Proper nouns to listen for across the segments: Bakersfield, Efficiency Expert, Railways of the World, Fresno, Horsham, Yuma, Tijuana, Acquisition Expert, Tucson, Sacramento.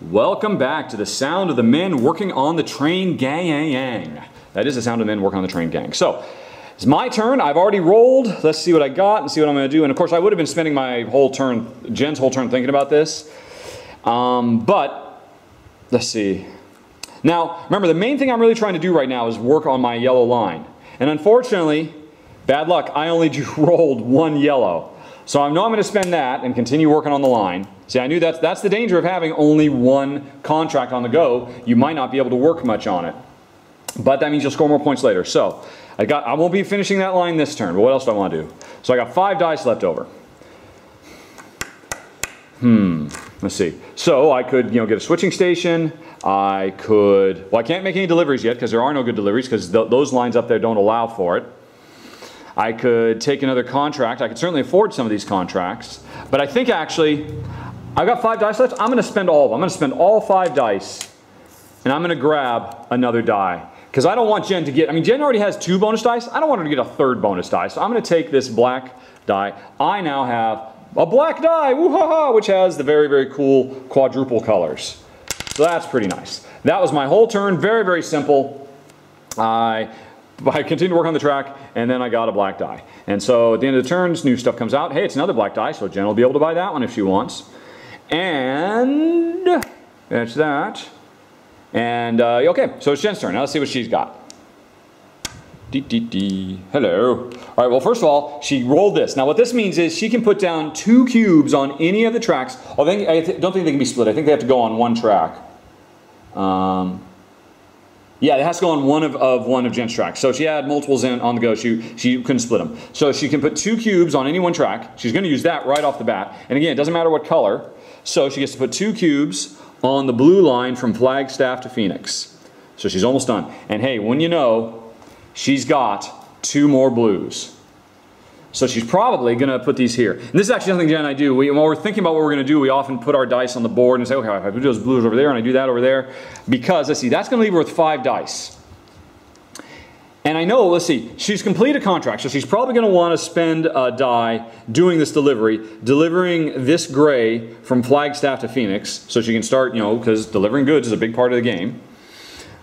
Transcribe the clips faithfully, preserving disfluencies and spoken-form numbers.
Welcome back to the sound of the men working on the train gang. That is the sound of men working on the train gang. So it's my turn. I've already rolled. Let's see what I got and see what I'm going to do. And of course, I would have been spending my whole turn, Jen's whole turn, thinking about this. Um, but let's see. Now, remember, the main thing I'm really trying to do right now is work on my yellow line. And unfortunately, bad luck, I only rolled one yellow. So I know I'm going to spend that and continue working on the line. See, I knew that's, that's the danger of having only one contract on the go. You might not be able to work much on it. But that means you'll score more points later. So I got, I won't be finishing that line this turn, but what else do I want to do? So I got five dice left over. Hmm, let's see. So I could, you know, get a switching station. I could, well, I can't make any deliveries yet because there are no good deliveries because th those lines up there don't allow for it. I could take another contract. I could certainly afford some of these contracts, but I think actually, I've got five dice left. I'm gonna spend all of them. I'm gonna spend all five dice and I'm gonna grab another die because I don't want Jen to get, I mean, Jen already has two bonus dice. I don't want her to get a third bonus die. So I'm gonna take this black die. I now have a black die, woo-ha-ha, which has the very, very cool quadruple colors. So that's pretty nice. That was my whole turn, very, very simple. I, I continued to work on the track, and then I got a black die. And so at the end of the turns, new stuff comes out. Hey, it's another black die, so Jen will be able to buy that one if she wants. And that's that. And, uh, okay, so it's Jen's turn. Now let's see what she's got. Dee, dee, dee. Hello. All right, well, first of all, she rolled this. Now what this means is she can put down two cubes on any of the tracks. Oh, they, I th- don't think they can be split. I think they have to go on one track. Um... Yeah, it has to go on one of, of one of Jen's tracks. So she had multiples in on the go. She, she couldn't split them. So she can put two cubes on any one track. She's going to use that right off the bat. And again, it doesn't matter what color. So she gets to put two cubes on the blue line from Flagstaff to Phoenix. So she's almost done. And hey, when you know, she's got two more blues. So she's probably going to put these here. And this is actually something Jen and I do. We, when we're thinking about what we're going to do, we often put our dice on the board and say, okay, if I do those blues over there and I do that over there. Because, let's see, that's going to leave her with five dice. And I know, let's see, she's completed a contract. So she's probably going to want to spend a die doing this delivery, delivering this gray from Flagstaff to Phoenix. So she can start, you know, because delivering goods is a big part of the game.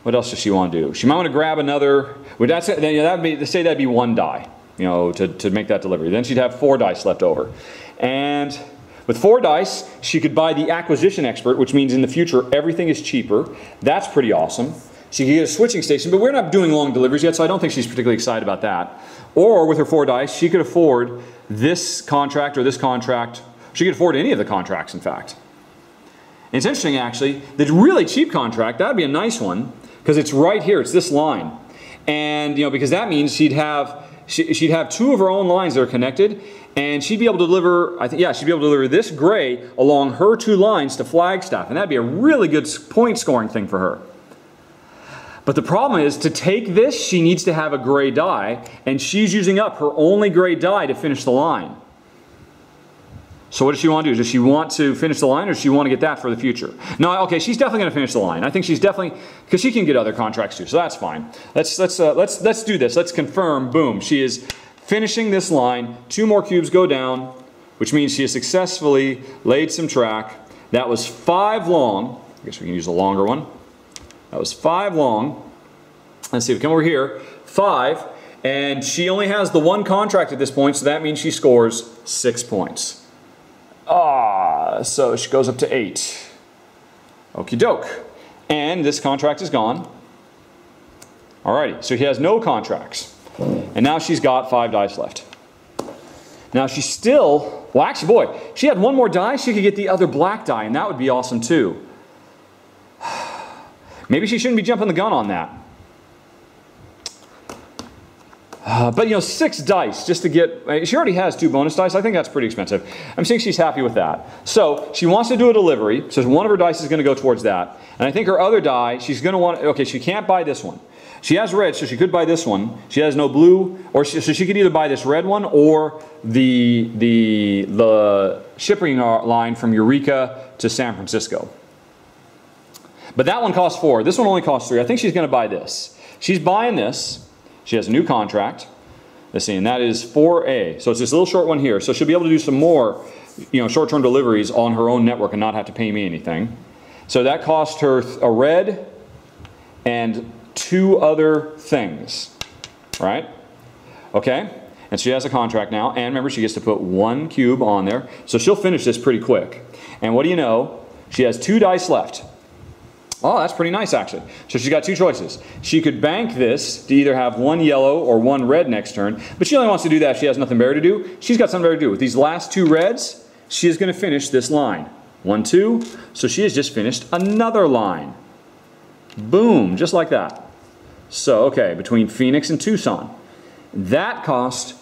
What else does she want to do? She might want to grab another, well, that's, you know, that'd be, say that'd be one die. You know, to, to make that delivery. Then she'd have four dice left over. And with four dice, she could buy the Acquisition Expert, which means in the future, everything is cheaper. That's pretty awesome. She could get a switching station, but we're not doing long deliveries yet, so I don't think she's particularly excited about that. Or with her four dice, she could afford this contract or this contract. She could afford any of the contracts, in fact. And it's interesting, actually, the really cheap contract, that'd be a nice one, because it's right here, it's this line. And, you know, because that means she'd have She, she'd have two of her own lines that are connected, and she'd be able to deliver, I think, yeah, she'd be able to deliver this gray along her two lines to Flagstaff, and that'd be a really good point scoring thing for her. But the problem is, to take this, she needs to have a gray die, and she's using up her only gray die to finish the line. So what does she want to do? Does she want to finish the line, or does she want to get that for the future? No, okay, she's definitely going to finish the line. I think she's definitely, because she can get other contracts too, so that's fine. Let's let's uh, let's let's do this. Let's confirm. Boom. She is finishing this line. Two more cubes go down, which means she has successfully laid some track. That was five long. I guess we can use a longer one. That was five long. Let's see. If we come over here, five, and she only has the one contract at this point, so that means she scores six points. Ah, so she goes up to eight. Okie doke. And this contract is gone. Alrighty, so she has no contracts. And now she's got five dice left. Now she still, well actually boy, she had one more die, she could get the other black die and that would be awesome too. Maybe she shouldn't be jumping the gun on that. Uh, but you know, six dice just to get, she already has two bonus dice. I think that's pretty expensive. I'm saying she's happy with that. So she wants to do a delivery. So one of her dice is going to go towards that. And I think her other die, she's going to want, okay, she can't buy this one. She has red, so she could buy this one. She has no blue, or she, so she could either buy this red one or the, the, the shipping line from Eureka to San Francisco. But that one costs four. This one only costs three. I think she's going to buy this. She's buying this. She has a new contract. Let's see, and that is four A. So it's this little short one here. So she'll be able to do some more, you know, short-term deliveries on her own network and not have to pay me anything. So that cost her a red and two other things, right? Okay, and she has a contract now, and remember, she gets to put one cube on there, so she'll finish this pretty quick. And what do you know? She has two dice left. Oh, that's pretty nice, actually. So she's got two choices. She could bank this to either have one yellow or one red next turn, but she only wants to do that if she has nothing better to do. She's got something better to do. With these last two reds, she is going to finish this line. One, two. So she has just finished another line. Boom, just like that. So, okay, between Phoenix and Tucson. That cost,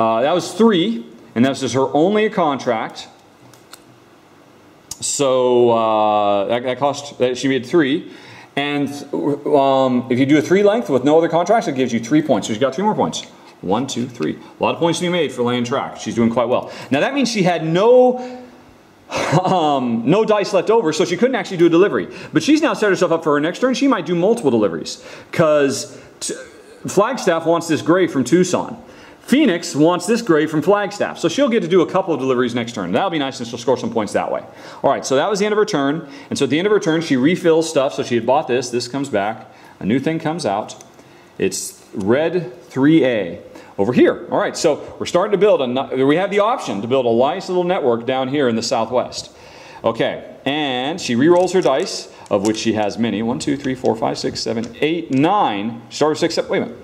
uh, that was three, and that was just her only contract. So uh, that, that cost, that she made three. And um, if you do a three length with no other contracts, it gives you three points. So she's got three more points. One, two, three. A lot of points to be made for laying track. She's doing quite well. Now that means she had no, um, no dice left over, so she couldn't actually do a delivery. But she's now set herself up for her next turn. She might do multiple deliveries, because Flagstaff wants this gray from Tucson. Phoenix wants this gray from Flagstaff, so she'll get to do a couple of deliveries next turn. That'll be nice, and she'll score some points that way. All right, so that was the end of her turn, and so at the end of her turn, she refills stuff. So she had bought this, this comes back, a new thing comes out. It's red three A over here. All right, so we're starting to build, a, we have the option to build a nice little network down here in the southwest. Okay, and she re-rolls her dice, of which she has many. One, two, three, four, five, six, seven, eight, nine. Start with six, seven, wait a minute.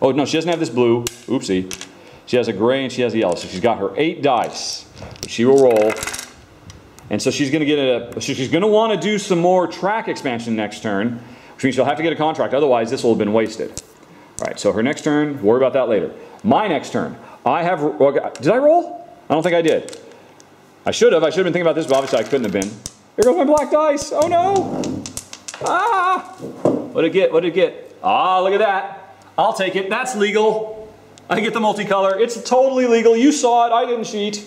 Oh, no, she doesn't have this blue. Oopsie. She has a gray and she has a yellow. So she's got her eight dice. She will roll. And so she's going to get a, so she's going to want to do some more track expansion next turn, which means she'll have to get a contract. Otherwise, this will have been wasted. All right, so her next turn, worry about that later. My next turn. I have, did I roll? I don't think I did. I should have. I should have been thinking about this, but obviously I couldn't have been. Here goes my black dice. Oh, no. Ah. What did it get? What did it get? Ah, look at that. I'll take it. That's legal. I get the multicolor. It's totally legal. You saw it. I didn't cheat.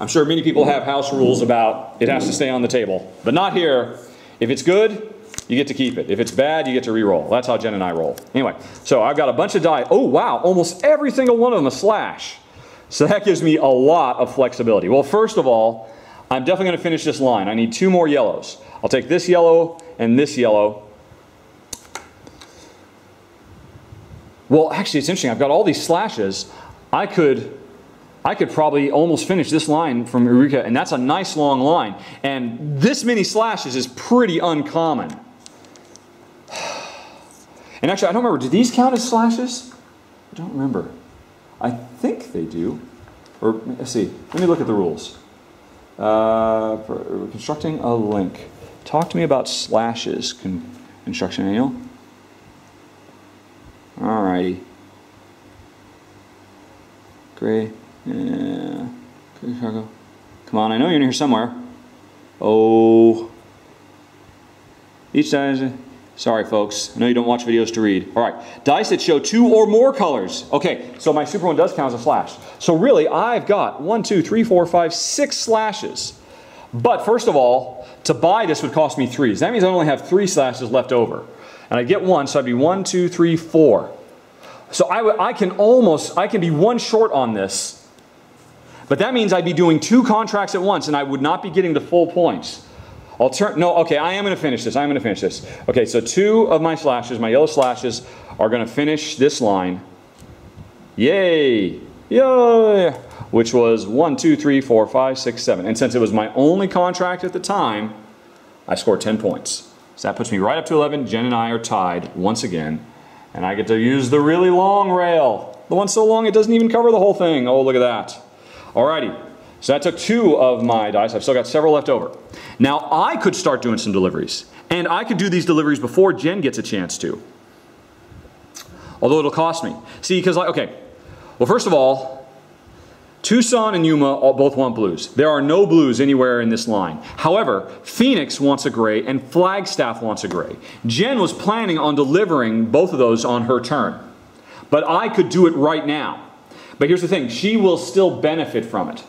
I'm sure many people have house rules about it has to stay on the table, but not here. If it's good, you get to keep it. If it's bad, you get to re-roll. That's how Jen and I roll. Anyway, so I've got a bunch of die. Oh, wow. Almost every single one of them a slash. So that gives me a lot of flexibility. Well, first of all, I'm definitely going to finish this line. I need two more yellows. I'll take this yellow and this yellow. Well, actually, it's interesting. I've got all these slashes. I could, I could probably almost finish this line from Eureka, and that's a nice long line. And this many slashes is pretty uncommon. And actually, I don't remember. Do these count as slashes? I don't remember. I think they do. Or let's see. Let me look at the rules. Uh, for constructing a link. Talk to me about slashes. Con construction manual. Alrighty. Gray. Yeah. Come on, I know you're in here somewhere. Oh. Each dice. Sorry, folks. I know you don't watch videos to read. Alright. Dice that show two or more colors. Okay, so my super one does count as a slash. So really, I've got one, two, three, four, five, six slashes. But first of all, to buy this would cost me threes. That means I only have three slashes left over. And I get one, so I'd be one, two, three, four. So I, I can almost, I can be one short on this. But that means I'd be doing two contracts at once, and I would not be getting the full points. I'll turn, no, okay, I am going to finish this. I am going to finish this. Okay, so two of my slashes, my yellow slashes, are going to finish this line. Yay! Yay! Which was one, two, three, four, five, six, seven. And since it was my only contract at the time, I scored ten points. So that puts me right up to eleven. Jen and I are tied once again. And I get to use the really long rail. The one so long it doesn't even cover the whole thing. Oh, look at that. Alrighty. So that took two of my dice. I've still got several left over. Now I could start doing some deliveries. And I could do these deliveries before Jen gets a chance to. Although it'll cost me. See, because like, okay. Well, first of all, Tucson and Yuma all, both want blues. There are no blues anywhere in this line. However, Phoenix wants a gray and Flagstaff wants a gray. Jen was planning on delivering both of those on her turn. But I could do it right now. But here's the thing, she will still benefit from it.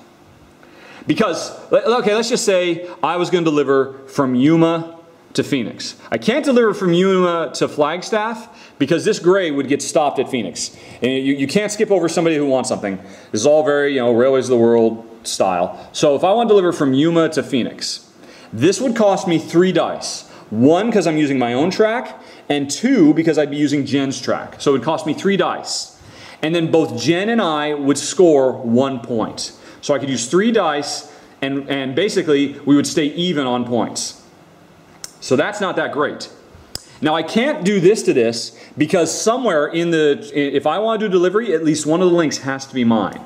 Because, okay, let's just say I was going to deliver from Yuma to Phoenix. I can't deliver from Yuma to Flagstaff because this gray would get stopped at Phoenix. And you, you can't skip over somebody who wants something. This is all very, you know, Railways of the World style. So if I want to deliver from Yuma to Phoenix, This would cost me three dice. One, because I'm using my own track, and two, because I'd be using Jen's track. So it would cost me three dice. And then both Jen and I would score one point. So I could use three dice, and, and basically we would stay even on points. So that's not that great. Now I can't do this to this because somewhere in the, if I want to do delivery, at least one of the links has to be mine.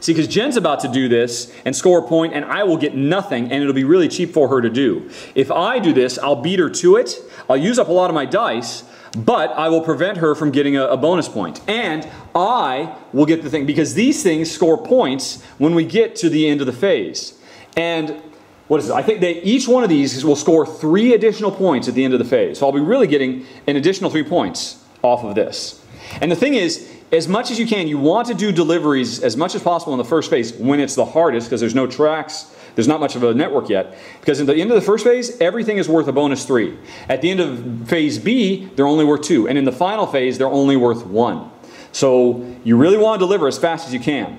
See, because Jen's about to do this and score a point and I will get nothing and it'll be really cheap for her to do. If I do this, I'll beat her to it, I'll use up a lot of my dice, but I will prevent her from getting a, a bonus point. And I will get the thing, because these things score points when we get to the end of the phase. And what is it? I think that each one of these will score three additional points at the end of the phase. So I'll be really getting an additional three points off of this. And the thing is, as much as you can, you want to do deliveries as much as possible in the first phase when it's the hardest, because there's no tracks, there's not much of a network yet. Because at the end of the first phase, everything is worth a bonus three. At the end of phase B, they're only worth two. And in the final phase, they're only worth one. So you really want to deliver as fast as you can.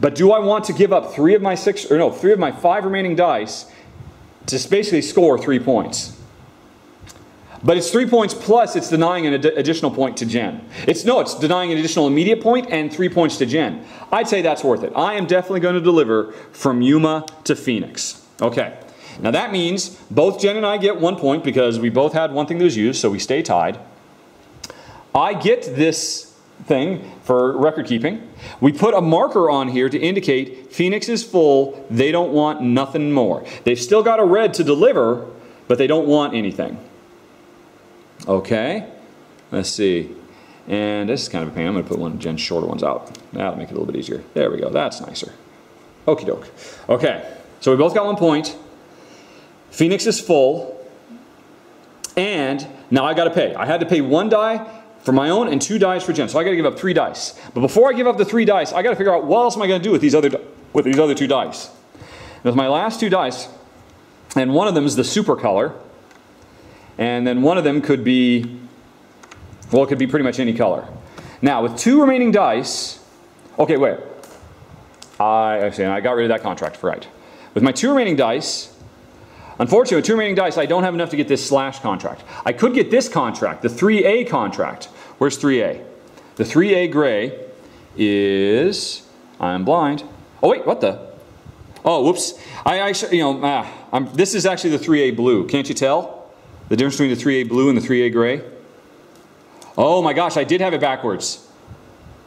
But do I want to give up three of my six, or no, three of my five remaining dice to basically score three points? But it's three points plus it's denying an ad additional point to Jen. It's no, it's denying an additional immediate point and three points to Jen. I'd say that's worth it. I am definitely going to deliver from Yuma to Phoenix. Okay, now that means both Jen and I get one point because we both had one thing that was used, so we stay tied. I get this thing for record keeping. We put a marker on here to indicate Phoenix is full, they don't want nothing more. They've still got a red to deliver, but they don't want anything. Okay, let's see. And this is kind of a pain. I'm going to put one of Jen's shorter ones out. That'll make it a little bit easier. There we go, that's nicer. Okie doke. Okay, so we both got one point. Phoenix is full. And now I got to pay. I had to pay one die for my own and two dice for Jen. So I gotta give up three dice. But before I give up the three dice, I gotta figure out what else am I gonna do with these other, with these other two dice. And with my last two dice, and one of them is the super color, and then one of them could be, well, it could be pretty much any color. Now with two remaining dice, okay, wait. I, actually, I got rid of that contract, right. With my two remaining dice, unfortunately, with two remaining dice, I don't have enough to get this slash contract. I could get this contract, the three A contract. Where's three A? The three A gray is, I'm blind. Oh wait, what the? Oh, whoops. I actually, you know, ah, I'm, this is actually the three A blue. Can't you tell the difference between the three A blue and the three A gray? Oh my gosh, I did have it backwards.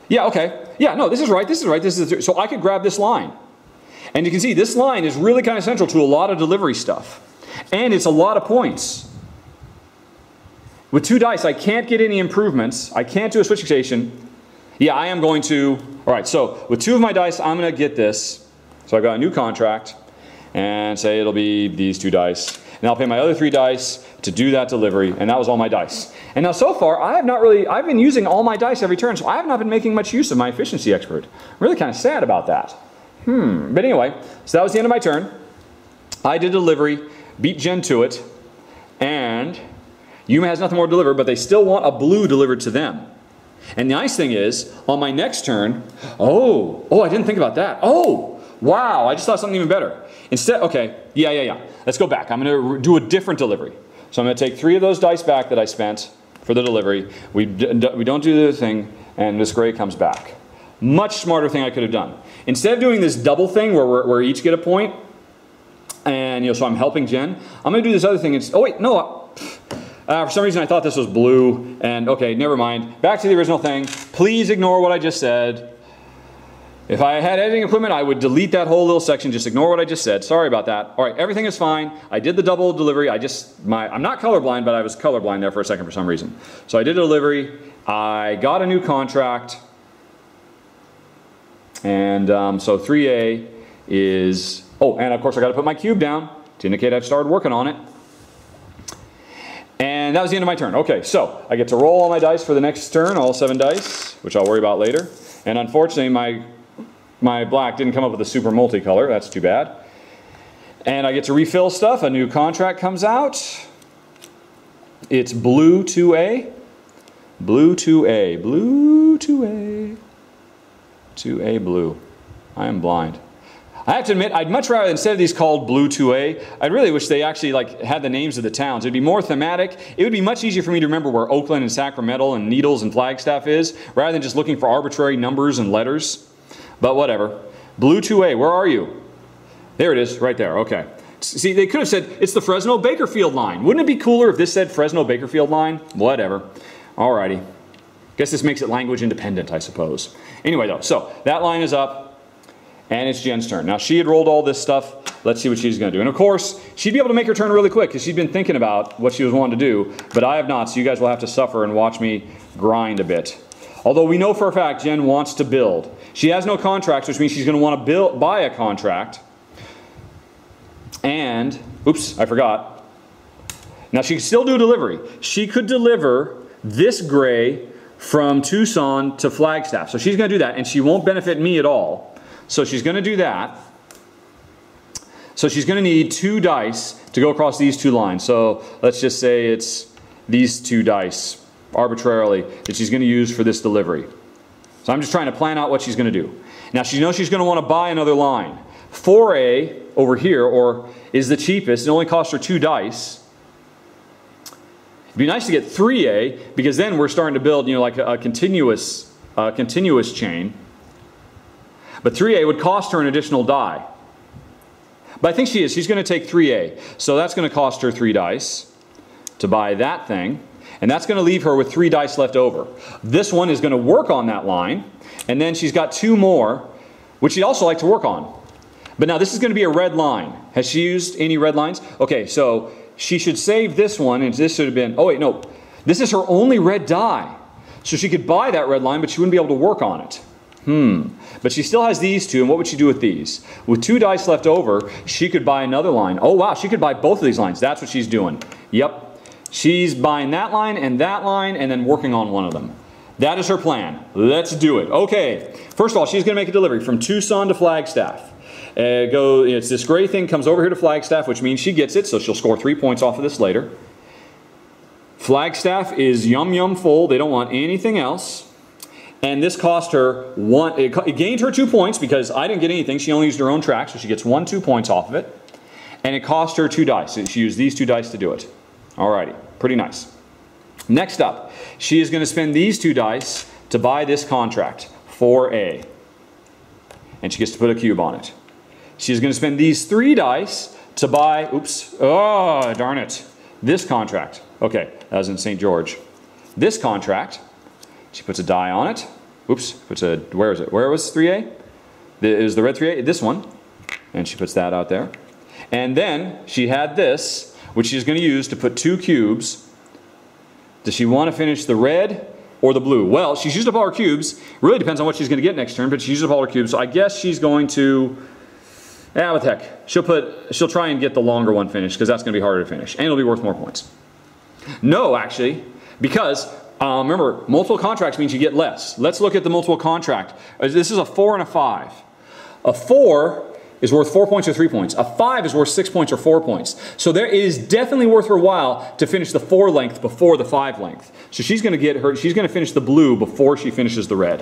Yeah, okay. Yeah, no, this is right, this is right, this is the three. So I could grab this line. And you can see this line is really kind of central to a lot of delivery stuff. And it's a lot of points. With two dice, I can't get any improvements. I can't do a switching station. Yeah, I am going to, all right, so with two of my dice, I'm gonna get this. So I got a new contract and say it'll be these two dice. And I'll pay my other three dice to do that delivery, and that was all my dice. And now so far, I have not really, I've been using all my dice every turn, so I have not been making much use of my efficiency expert. I'm really kind of sad about that. Hmm, but anyway, so that was the end of my turn. I did delivery, beat Jen to it, and Yuma has nothing more to deliver, but they still want a blue delivered to them. And the nice thing is, on my next turn, oh, oh, I didn't think about that. Oh, wow, I just thought something even better. Instead, okay, yeah, yeah, yeah, let's go back. I'm gonna do a different delivery. So I'm gonna take three of those dice back that I spent for the delivery. We, d we don't do the thing, and this gray comes back. Much smarter thing I could have done. Instead of doing this double thing where we where each get a point, and you know, so I'm helping Jen, I'm gonna do this other thing. It's, oh wait, no, uh, for some reason I thought this was blue, and okay, never mind. Back to the original thing. Please ignore what I just said. If I had editing equipment, I would delete that whole little section. Just ignore what I just said. Sorry about that. All right, everything is fine. I did the double delivery. I just, my, I'm not colorblind, but I was colorblind there for a second for some reason. So I did a delivery. I got a new contract. And um, so three A is, oh, and of course I gotta put my cube down to indicate I've started working on it. And that was the end of my turn. Okay, so I get to roll all my dice for the next turn, all seven dice, which I'll worry about later. And unfortunately, my, my black didn't come up with a super multicolor, that's too bad. And I get to refill stuff, a new contract comes out. It's blue two A, blue two A, blue two A. To a blue. I am blind. I have to admit, I'd much rather, instead of these called Blue two A, I really wish they actually like had the names of the towns. It'd be more thematic. It would be much easier for me to remember where Oakland and Sacramento and Needles and Flagstaff is, rather than just looking for arbitrary numbers and letters. But whatever. Blue two A, where are you? There it is, right there, okay. See, they could have said, it's the Fresno-Bakerfield line. Wouldn't it be cooler if this said Fresno-Bakerfield line? Whatever. Alrighty. Guess this makes it language independent, I suppose. Anyway though, so that line is up. And it's Jen's turn. Now she had rolled all this stuff. Let's see what she's going to do. And of course, she'd be able to make her turn really quick because she'd been thinking about what she was wanting to do. But I have not, so you guys will have to suffer and watch me grind a bit. Although we know for a fact Jen wants to build. She has no contracts, which means she's going to want to build, buy a contract. And, oops, I forgot. Now she can still do delivery. She could deliver this gray from Tucson to Flagstaff. So she's going to do that, and she won't benefit me at all. So she's going to do that. So she's going to need two dice to go across these two lines. So let's just say it's these two dice arbitrarily that she's going to use for this delivery. So I'm just trying to plan out what she's going to do. Now she knows she's going to want to buy another line. four A over here or is the cheapest. It only costs her two dice. It'd be nice to get three A because then we're starting to build, you know, like a, a continuous, uh, continuous chain. But three A would cost her an additional die. But I think she is. She's going to take three A. So that's going to cost her three dice to buy that thing. And that's going to leave her with three dice left over. This one is going to work on that line. And then she's got two more, which she'd also like to work on. But now this is going to be a red line. Has she used any red lines? Okay, so she should save this one. And this should have been, oh wait, no. This is her only red die. So she could buy that red line, but she wouldn't be able to work on it. Hmm. But she still has these two, and what would she do with these? With two dice left over, she could buy another line. Oh wow, she could buy both of these lines. That's what she's doing. Yep. She's buying that line and that line and then working on one of them. That is her plan. Let's do it. Okay. First of all, she's going to make a delivery from Tucson to Flagstaff. Uh, go, it's this gray thing comes over here to Flagstaff, which means she gets it, so she'll score three points off of this later. Flagstaff is yum yum full. They don't want anything else. And this cost her one, it, it gained her two points because I didn't get anything. She only used her own track, so she gets one, two points off of it. And it cost her two dice. She used these two dice to do it. Alrighty, pretty nice. Next up, she is going to spend these two dice to buy this contract, four A. And she gets to put a cube on it. She's going to spend these three dice to buy, oops, oh, darn it, this contract. Okay, that was in Saint George. This contract. She puts a die on it. Oops, puts a, where is it? Where was three A? It was the red three A, this one. And she puts that out there. And then she had this, which she's going to use to put two cubes. Does she want to finish the red or the blue? Well, she's used up all her cubes. Really depends on what she's going to get next turn, but she's used up all her cubes. So I guess she's going to, ah, what the heck. She'll put, she'll try and get the longer one finished because that's going to be harder to finish. And it'll be worth more points. No, actually, because Uh, remember, multiple contracts means you get less. Let's look at the multiple contract. This is a four and a five. A four is worth four points or three points. A five is worth six points or four points. So there, it is definitely worth her while to finish the four length before the five length. So she's going to get her. She's going to finish the blue before she finishes the red.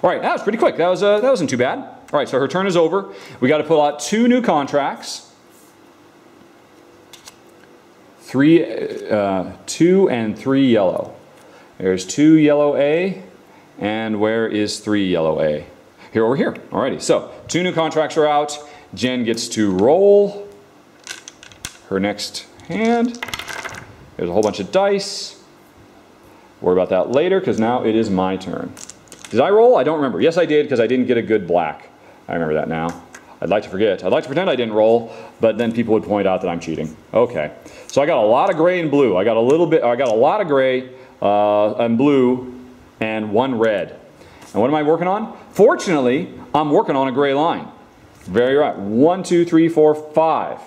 All right, that was pretty quick. That was uh, that wasn't too bad. All right, so her turn is over. We got to pull out two new contracts. Three, uh, two and three yellow. There's two yellow A, and where is three yellow A? Here, over here. Alrighty, so two new contracts are out. Jen gets to roll her next hand. There's a whole bunch of dice. Worry about that later, because now it is my turn. Did I roll? I don't remember. Yes, I did, because I didn't get a good black. I remember that now. I'd like to forget. I'd like to pretend I didn't roll, but then people would point out that I'm cheating. Okay, so I got a lot of gray and blue. I got a little bit, I got a lot of gray, Uh, and blue, and one red. And what am I working on? Fortunately, I'm working on a gray line. Very right. One, two, three, four, five.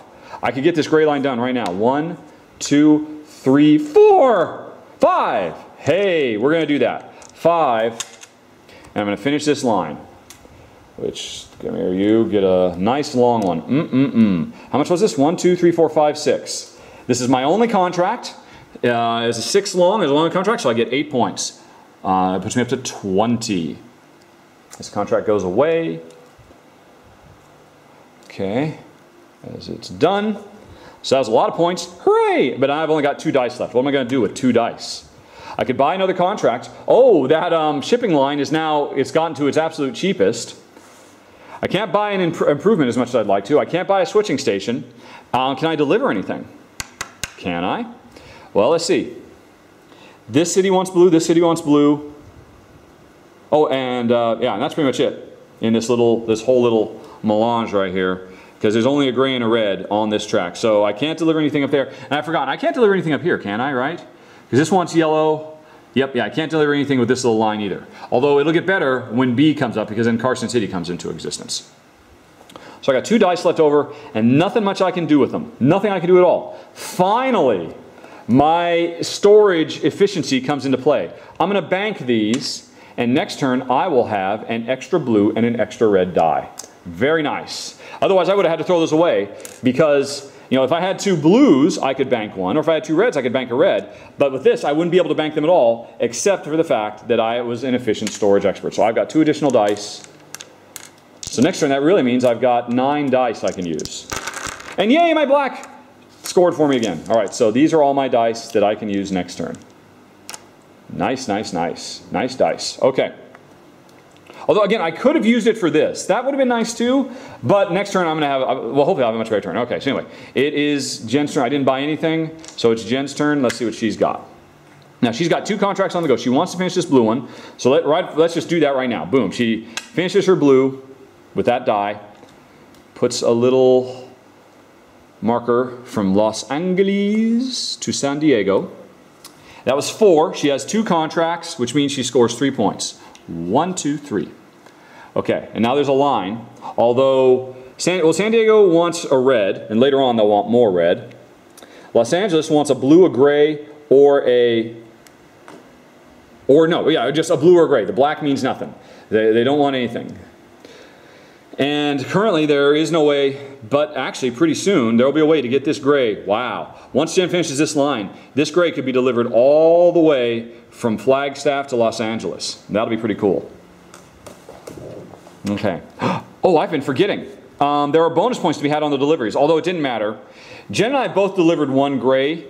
I could get this gray line done right now. One, two, three, four, five. Hey, we're going to do that. Five. And I'm going to finish this line. Which, come here, you get a nice long one. Mm-mm-mm. How much was this? One, two, three, four, five, six. This is my only contract. Uh, it's a six long, it's a long contract, so I get eight points. Uh, it puts me up to twenty. This contract goes away. Okay, as it's done. So that was a lot of points. Hooray! But I've only got two dice left. What am I going to do with two dice? I could buy another contract. Oh, that um, shipping line is now, it's gotten to its absolute cheapest. I can't buy an imp improvement as much as I'd like to. I can't buy a switching station. Um, can I deliver anything? Can I? Well, let's see. This city wants blue, this city wants blue. Oh, and uh, yeah, and that's pretty much it in this little, this whole little melange right here, because there's only a gray and a red on this track. So I can't deliver anything up there. And I forgot, I can't deliver anything up here, can I, right? Because this one's yellow. Yep, yeah, I can't deliver anything with this little line either. Although it'll get better when B comes up, because then Carson City comes into existence. So I got two dice left over and nothing much I can do with them. Nothing I can do at all. Finally, my storage efficiency comes into play. I'm gonna bank these, and next turn I will have an extra blue and an extra red die. Very nice. Otherwise I would have had to throw this away, because you know, if I had two blues, I could bank one, or if I had two reds, I could bank a red. But with this, I wouldn't be able to bank them at all, except for the fact that I was an efficient storage expert. So I've got two additional dice. So next turn, that really means I've got nine dice I can use. And yay, my black scored for me again. All right, so these are all my dice that I can use next turn. Nice, nice, nice. Nice dice. Okay. Although, again, I could have used it for this. That would have been nice, too. But next turn, I'm going to have... Well, hopefully I'll have a much better turn. Okay, so anyway. It is Jen's turn. I didn't buy anything. So it's Jen's turn. Let's see what she's got. Now, she's got two contracts on the go. She wants to finish this blue one. So let, right, let's just do that right now. Boom. She finishes her blue with that die. Puts a little marker from Los Angeles to San Diego. That was four. She has two contracts, which means she scores three points. One, two, three. Okay, and now there's a line. Although, San, well, San Diego wants a red, and later on they'll want more red. Los Angeles wants a blue, a gray, or a... Or no, yeah, just a blue or gray. The black means nothing. They, they don't want anything. And currently there is no way, but actually pretty soon there will be a way to get this gray. Wow. Once Jen finishes this line, this gray could be delivered all the way from Flagstaff to Los Angeles. That'll be pretty cool. Okay. Oh, I've been forgetting. Um, there are bonus points to be had on the deliveries, although it didn't matter. Jen and I both delivered one gray,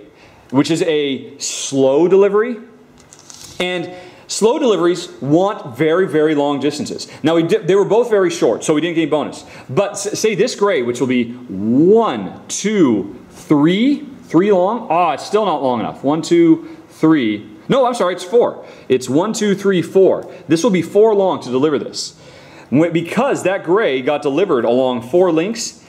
which is a slow delivery. And slow deliveries want very, very long distances. Now, we did, they were both very short, so we didn't get any bonus. But say this gray, which will be one, two, three, three long. Ah, it's still not long enough. One, two, three. No, I'm sorry, it's four. It's one, two, three, four. This will be four long to deliver this. Because that gray got delivered along four links,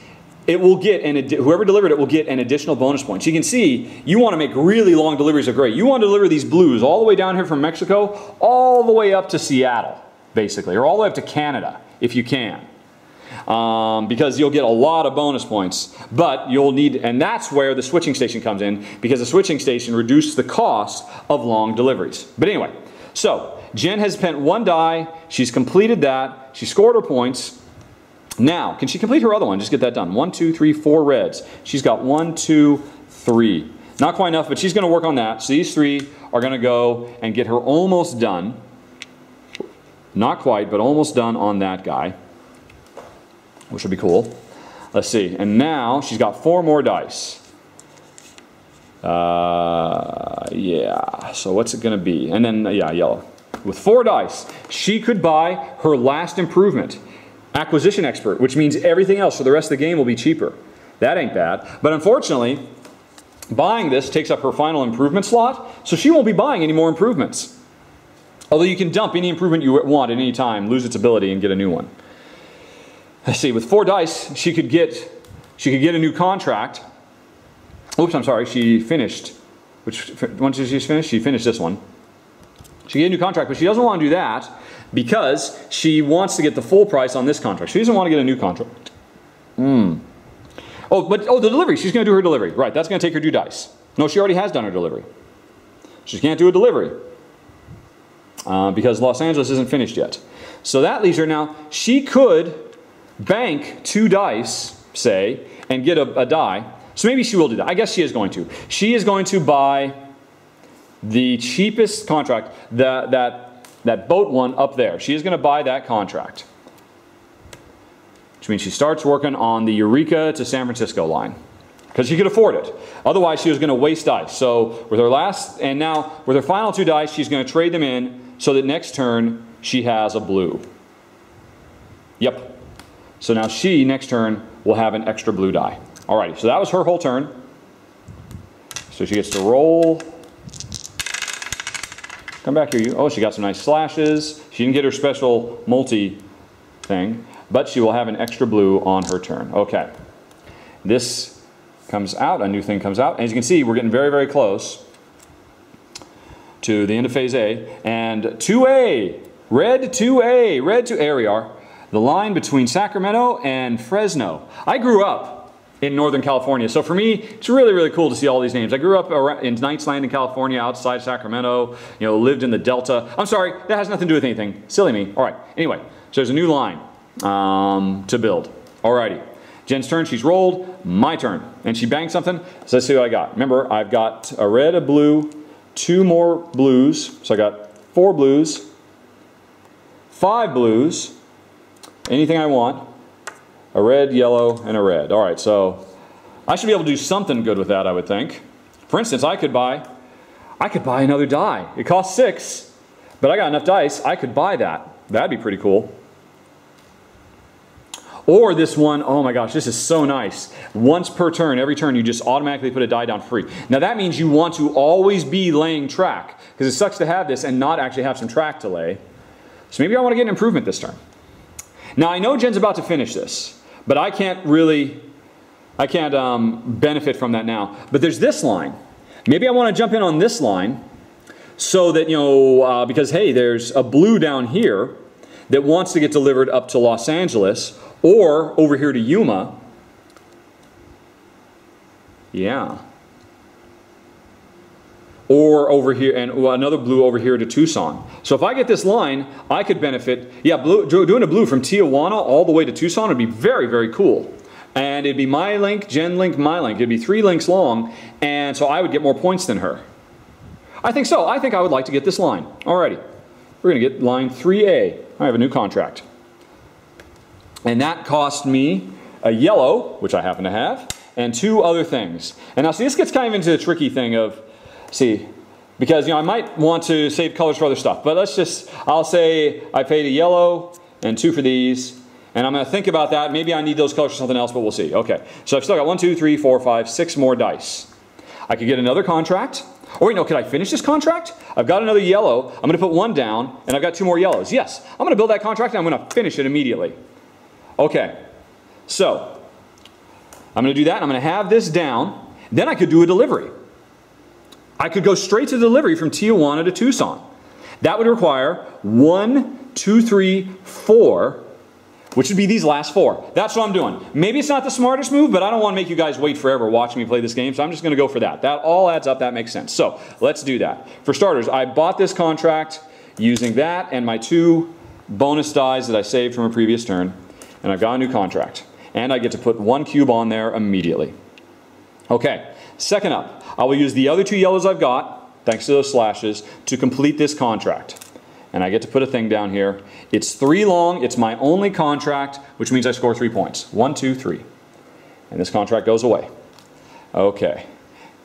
it will get, and whoever delivered it will get an additional bonus point. So you can see, you want to make really long deliveries of gray. You want to deliver these blues all the way down here from Mexico, all the way up to Seattle, basically, or all the way up to Canada, if you can. Um, because you'll get a lot of bonus points, but you'll need, and that's where the switching station comes in, because the switching station reduces the cost of long deliveries. But anyway, so Jen has spent one die, she's completed that, she scored her points. Now, can she complete her other one? Just get that done. One, two, three, four reds. She's got one, two, three. Not quite enough, but she's going to work on that. So these three are going to go and get her almost done. Not quite, but almost done on that guy, which would be cool. Let's see. And now she's got four more dice. Uh, yeah. So what's it going to be? And then, yeah, yellow. With four dice, she could buy her last improvement. Acquisition Expert, which means everything else for the rest of the game will be cheaper. That ain't bad. But unfortunately, buying this takes up her final improvement slot, so she won't be buying any more improvements. Although you can dump any improvement you want at any time, lose its ability, and get a new one. Let's see, with four dice, she could get, she could get a new contract. Oops, I'm sorry, she finished. Which, once she's finished, she finished this one. She could get a new contract, but she doesn't want to do that, because she wants to get the full price on this contract. She doesn't want to get a new contract. Mm. Oh, but oh, the delivery. She's going to do her delivery. Right, that's going to take her two dice. No, she already has done her delivery. She can't do a delivery uh, because Los Angeles isn't finished yet. So that leaves her now. She could bank two dice, say, and get a, a die. So maybe she will do that. I guess she is going to. She is going to buy the cheapest contract, the, that... That boat one up there. She is going to buy that contract. which means she starts working on the Eureka to San Francisco line because she could afford it. Otherwise, she was going to waste dice. So with her last, and now with her final two dice, she's going to trade them in so that next turn she has a blue. Yep. So now she, next turn, will have an extra blue die. Alrighty, so that was her whole turn. So she gets to roll. Come back here, you. Oh, she got some nice slashes. She didn't get her special multi thing, but she will have an extra blue on her turn. Okay. This comes out, a new thing comes out. And as you can see, we're getting very, very close to the end of phase A. And two A, red two A, red two A, there we are. The line between Sacramento and Fresno. I grew up in Northern California, so for me, it's really, really cool to see all these names. I grew up in Knights Landing, California, outside Sacramento, you know, lived in the Delta. I'm sorry, that has nothing to do with anything. Silly me. All right, anyway, so there's a new line um, to build. All righty. Jen's turn, she's rolled. My turn. And she banged something, so let's see what I got. Remember, I've got a red, a blue, two more blues, so I got four blues, five blues, anything I want, a red, yellow, and a red. All right, so I should be able to do something good with that, I would think. For instance, I could buy, I could buy another die. It costs six, but I got enough dice, I could buy that. That'd be pretty cool. Or this one, oh my gosh, this is so nice. Once per turn, every turn, you just automatically put a die down free. Now that means you want to always be laying track, because it sucks to have this and not actually have some track to lay. So maybe I want to get an improvement this turn. Now I know Jen's about to finish this, but I can't really, I can't um, benefit from that now. But there's this line. Maybe I want to jump in on this line so that, you know, uh, because hey, there's a blue down here that wants to get delivered up to Los Angeles or over here to Yuma. Yeah. Or over here, and another blue over here to Tucson. So if I get this line, I could benefit. Yeah, blue, doing a blue from Tijuana all the way to Tucson would be very, very cool. And it'd be my link, Jen link, my link. It'd be three links long, and so I would get more points than her. I think so. I think I would like to get this line. Alrighty. We're going to get line three A. I have a new contract. And that cost me a yellow, which I happen to have, and two other things. And now see, this gets kind of into the tricky thing of, see, because, you know, I might want to save colors for other stuff, but let's just, I'll say I paid a yellow and two for these, and I'm going to think about that. Maybe I need those colors for something else, but we'll see. Okay, so I've still got one, two, three, four, five, six more dice. I could get another contract, or, you know, could I finish this contract? I've got another yellow, I'm going to put one down, and I've got two more yellows. Yes, I'm going to build that contract, and I'm going to finish it immediately. Okay, so I'm going to do that, and I'm going to have this down, then I could do a delivery. I could go straight to delivery from Tijuana to Tucson. That would require one, two, three, four, which would be these last four. That's what I'm doing. Maybe it's not the smartest move, but I don't want to make you guys wait forever watching me play this game, so I'm just going to go for that. That all adds up. That makes sense. So let's do that. For starters, I bought this contract using that and my two bonus dies that I saved from a previous turn, and I've got a new contract. And I get to put one cube on there immediately. Okay, second up. I will use the other two yellows I've got, thanks to those slashes, to complete this contract. And I get to put a thing down here. It's three long, it's my only contract, which means I score three points. One, two, three. And this contract goes away. Okay.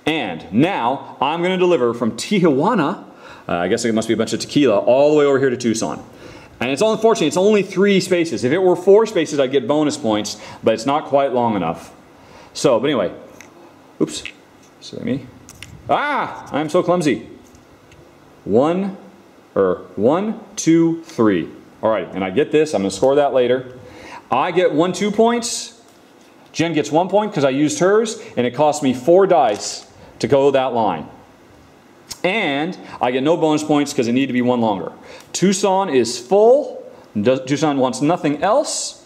And now I'm going to deliver from Tijuana, uh, I guess it must be a bunch of tequila, all the way over here to Tucson. And it's unfortunate, it's only three spaces. If it were four spaces, I'd get bonus points, but it's not quite long enough. So, but anyway, oops. Silly me. Ah! I'm so clumsy. One, or one, two, three. All right, and I get this. I'm going to score that later. I get one, two points. Jen gets one point because I used hers, and it cost me four dice to go that line. And I get no bonus points because it needed to be one longer. Tucson is full. Tucson wants nothing else.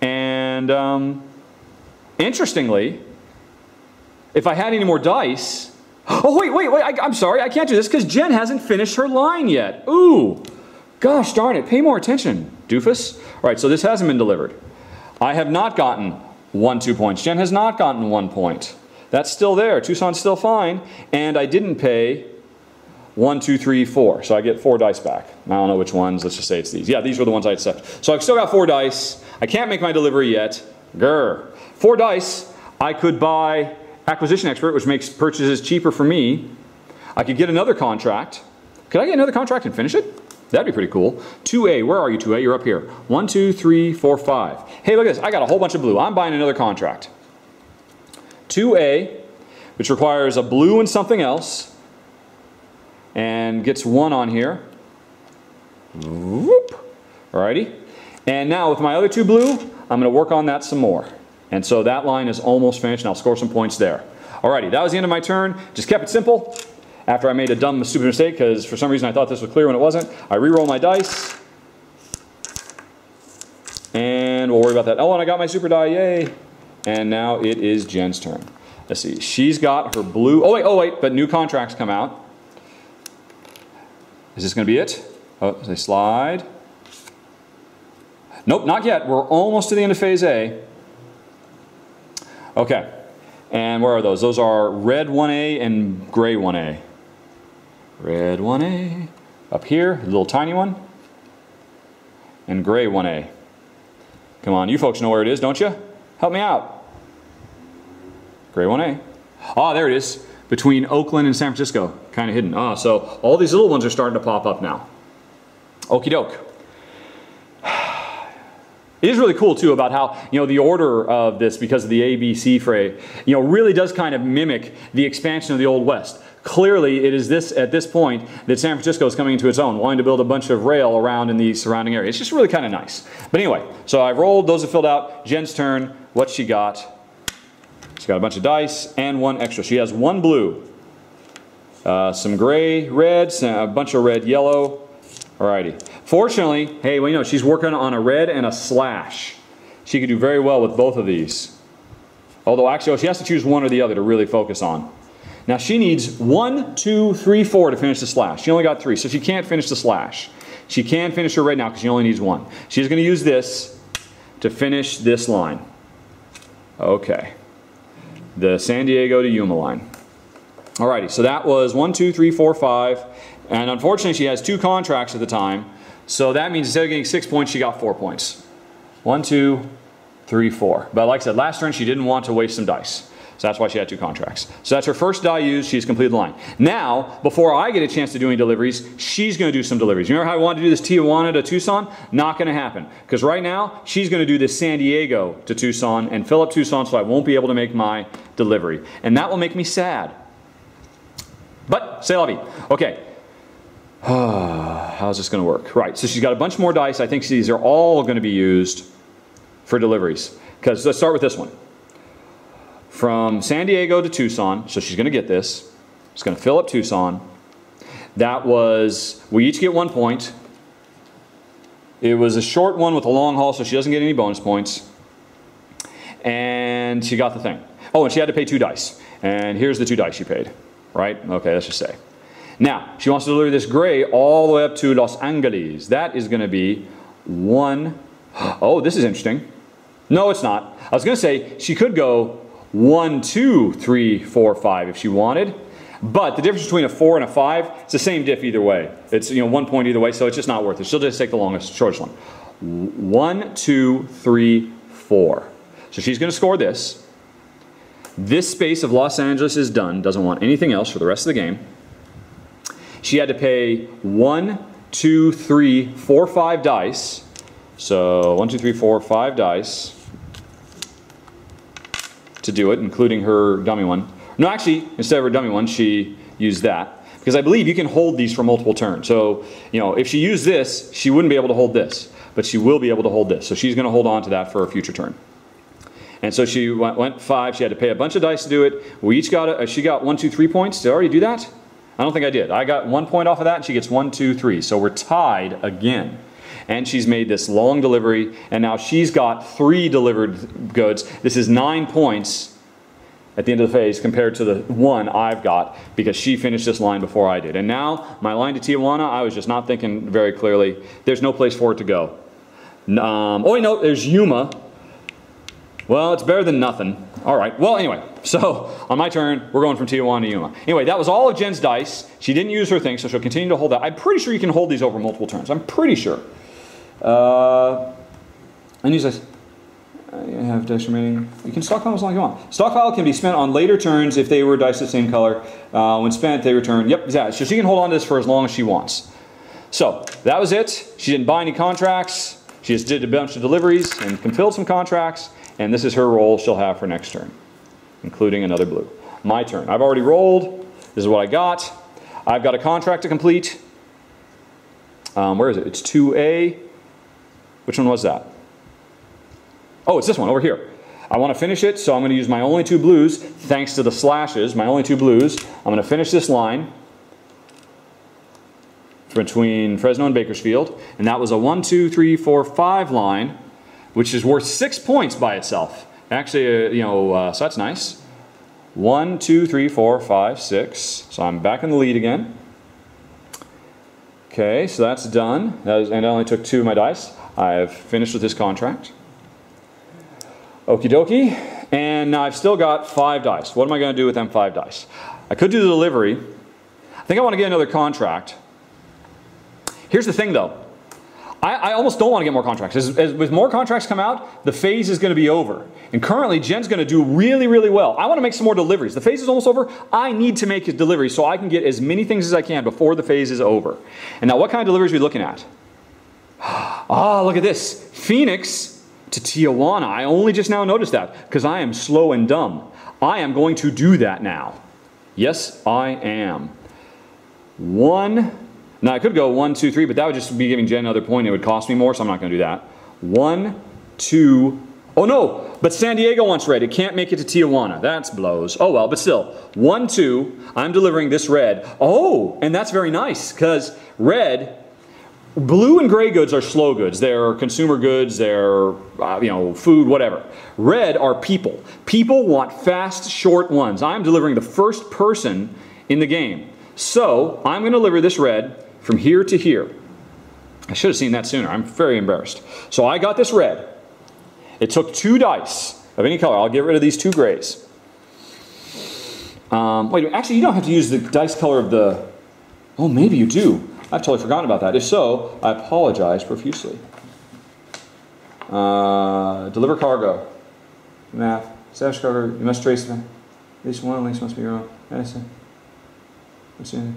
And um, interestingly, if I had any more dice, oh wait, wait, wait, I, I'm sorry, I can't do this because Jen hasn't finished her line yet. Ooh, gosh darn it, pay more attention, doofus. All right, so this hasn't been delivered. I have not gotten one, two points. Jen has not gotten one point. That's still there, Tucson's still fine, and I didn't pay one, two, three, four. So I get four dice back. I don't know which ones. Let's just say it's these. Yeah, these were the ones I accepted. So I've still got four dice. I can't make my delivery yet. Grr. Four dice. I could buy Acquisition Expert, which makes purchases cheaper for me. I could get another contract. Could I get another contract and finish it? That'd be pretty cool. two A, where are you, two A? You're up here. One, two, three, four, five. Hey, look at this. I got a whole bunch of blue. I'm buying another contract. two A, which requires a blue and something else, and gets one on here. Whoop. Alrighty. And now with my other two blue, I'm going to work on that some more. And so that line is almost finished, and I'll score some points there. Alrighty, that was the end of my turn. Just kept it simple. After I made a dumb, stupid mistake, because for some reason I thought this was clear when it wasn't, I re-roll my dice. And we'll worry about that. Oh, and I got my super die, yay! And now it is Jen's turn. Let's see, she's got her blue... Oh wait, oh wait, but new contracts come out. Is this going to be it? Oh, they slide. Nope, not yet. We're almost to the end of phase A. Okay. And where are those? Those are red one A and gray one A. Red one A, up here, a little tiny one, and gray one A. Come on, you folks know where it is, don't you? Help me out. Gray one A. Ah, there it is, between Oakland and San Francisco, kind of hidden. Ah, so all these little ones are starting to pop up now. Okie doke. It is really cool, too, about how, you know, the order of this, because of the A B C phrase, you know, really does kind of mimic the expansion of the Old West. Clearly, it is this, at this point, that San Francisco is coming into its own, wanting to build a bunch of rail around in the surrounding area. It's just really kind of nice. But anyway, so I've rolled, those have filled out. Jen's turn, what she got. She's got a bunch of dice and one extra. She has one blue, uh, some gray, red, a bunch of red, yellow. Alrighty. Fortunately, hey, well, you know, she's working on a red and a slash. She could do very well with both of these. Although, actually, oh, she has to choose one or the other to really focus on. Now, she needs one, two, three, four to finish the slash. She only got three, so she can't finish the slash. She can finish her red now because she only needs one. She's going to use this to finish this line. Okay. The San Diego to Yuma line. Alrighty, so that was one, two, three, four, five. And unfortunately, she has two contracts at the time. So that means instead of getting six points, she got four points. One, two, three, four. But like I said, last turn she didn't want to waste some dice. So that's why she had two contracts. So that's her first die used. She's completed the line. Now, before I get a chance to do any deliveries, she's going to do some deliveries. Remember how I wanted to do this Tijuana to Tucson? Not going to happen. Because right now, she's going to do this San Diego to Tucson and fill up Tucson so I won't be able to make my delivery. And that will make me sad. But, c'est la vie. Okay. How's this going to work? Right, so she's got a bunch more dice. I think these are all going to be used for deliveries. Because let's start with this one. From San Diego to Tucson, so she's going to get this. It's going to fill up Tucson. That was, we each get one point. It was a short one with a long haul, so she doesn't get any bonus points. And she got the thing. Oh, and she had to pay two dice. And here's the two dice she paid. Right? Okay, let's just say. Now, she wants to deliver this gray all the way up to Los Angeles. That is going to be one... Oh, this is interesting. No, it's not. I was going to say she could go one, two, three, four, five if she wanted. But the difference between a four and a five, it's the same diff either way. It's, you know, one point either way, so it's just not worth it. She'll just take the longest, shortest one. One, two, three, four. So she's going to score this. This space of Los Angeles is done. Doesn't want anything else for the rest of the game. She had to pay one, two, three, four, five dice. So one, two, three, four, five dice to do it, including her dummy one. No, actually, instead of her dummy one, she used that. Because I believe you can hold these for multiple turns. So, you know, if she used this, she wouldn't be able to hold this. But she will be able to hold this. So she's going to hold on to that for a future turn. And so she went five. She had to pay a bunch of dice to do it. We each got, a, she got one, two, three points. Did I already do that? I don't think I did. I got one point off of that, and she gets one, two, three. So we're tied again. And she's made this long delivery, and now she's got three delivered goods. This is nine points at the end of the phase compared to the one I've got because she finished this line before I did. And now, my line to Tijuana, I was just not thinking very clearly. There's no place for it to go. Um, oh, wait, no, there's Yuma. Well, it's better than nothing. All right, well anyway, so on my turn, we're going from Tijuana to Yuma. Anyway, that was all of Jen's dice. She didn't use her thing, so she'll continue to hold that. I'm pretty sure you can hold these over multiple turns. I'm pretty sure. Uh, and use dice. You have dice remaining. You can stockpile as long as you want. Stockpile can be spent on later turns if they were dice the same color. Uh, when spent, they return. Yep, exactly. So she can hold on to this for as long as she wants. So that was it. She didn't buy any contracts. She just did a bunch of deliveries and fulfilled some contracts. And this is her roll she'll have for next turn, including another blue. My turn. I've already rolled. This is what I got. I've got a contract to complete. Um, where is it? It's two A. Which one was that? Oh, it's this one over here. I want to finish it, so I'm going to use my only two blues, thanks to the slashes, my only two blues. I'm going to finish this line between Fresno and Bakersfield. And that was a one, two, three, four, five line, which is worth six points by itself. Actually, uh, you know, uh, so that's nice. One, two, three, four, five, six. So I'm back in the lead again. Okay, so that's done. That was, and I only took two of my dice. I've finished with this contract. Okie dokie, and now I've still got five dice. What am I going to do with them five dice? I could do the delivery. I think I want to get another contract. Here's the thing though, I, I almost don't want to get more contracts. As, as with more contracts come out, the phase is going to be over. And currently Jen's going to do really, really well. I want to make some more deliveries. The phase is almost over. I need to make a delivery so I can get as many things as I can before the phase is over. And now what kind of deliveries are we looking at? Ah, oh, look at this. Phoenix to Tijuana. I only just now noticed that because I am slow and dumb. I am going to do that now. Yes, I am. One. Now I could go one, two, three, but that would just be giving Jen another point. It would cost me more, so I'm not going to do that. One, two. Oh no, but San Diego wants red. It can't make it to Tijuana. That's blows. Oh well, but still. One, two. I'm delivering this red. Oh, and that's very nice because red. Blue and gray goods are slow goods. They're consumer goods, they're, uh, you know, food, whatever. Red are people. People want fast, short ones. I'm delivering the first person in the game. So I'm going to deliver this red from here to here. I should have seen that sooner. I'm very embarrassed. So I got this red. It took two dice of any color. I'll get rid of these two grays. Um, wait a minute. Actually, you don't have to use the dice color of the... Oh, maybe you do. I've totally forgotten about that. If so, I apologize profusely. Uh, deliver cargo. Math. Stash cargo. You must trace them. At least one links must be your own. Medicine. What's in it?